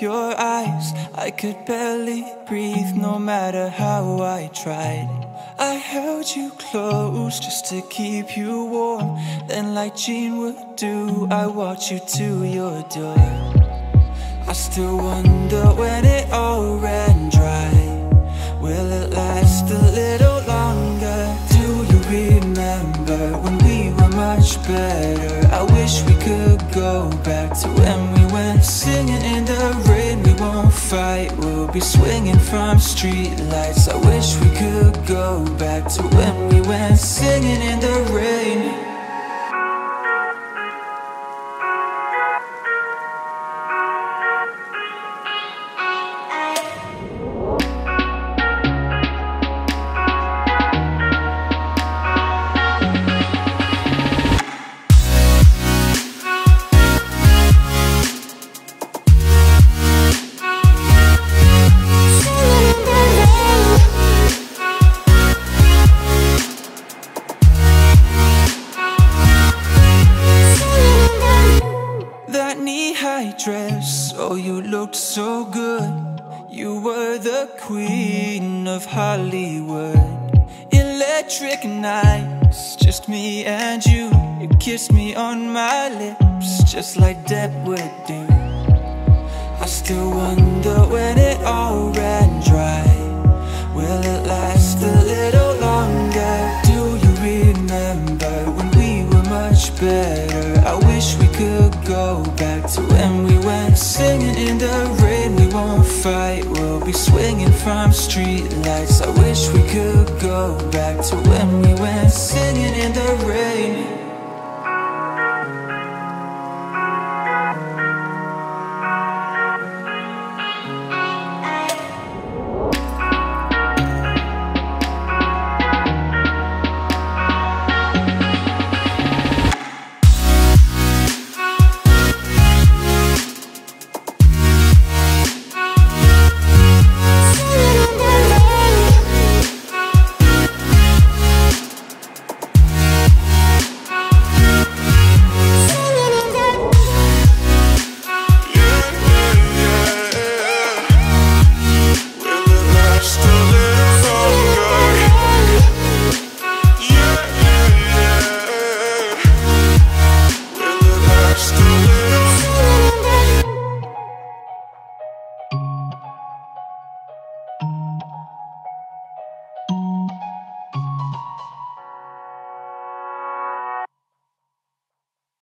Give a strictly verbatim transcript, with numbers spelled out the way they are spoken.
your eyes, I could barely breathe no matter how I tried. I held you close just to keep you warm. Then like Jean would do, I walked you to your door. I still wonder when it all ran dry, will it last a little longer? Do you remember when we were much better? I wish we could go back to when we went singing in the rain. We won't fight, we'll be swinging from streetlights. I wish we could go back to when we went singing in the rain. Knee-high dress, oh you looked so good. You were the queen of Hollywood. Electric nights, just me and you. You kissed me on my lips, just like Deb would do. I still wonder when it all ran dry, will it last a little longer? Do you remember when we were much better? I wish we could go back to when we went singing in the rain. We won't fight, we'll be swinging from streetlights. I wish we could go back to when we went singing in the rain.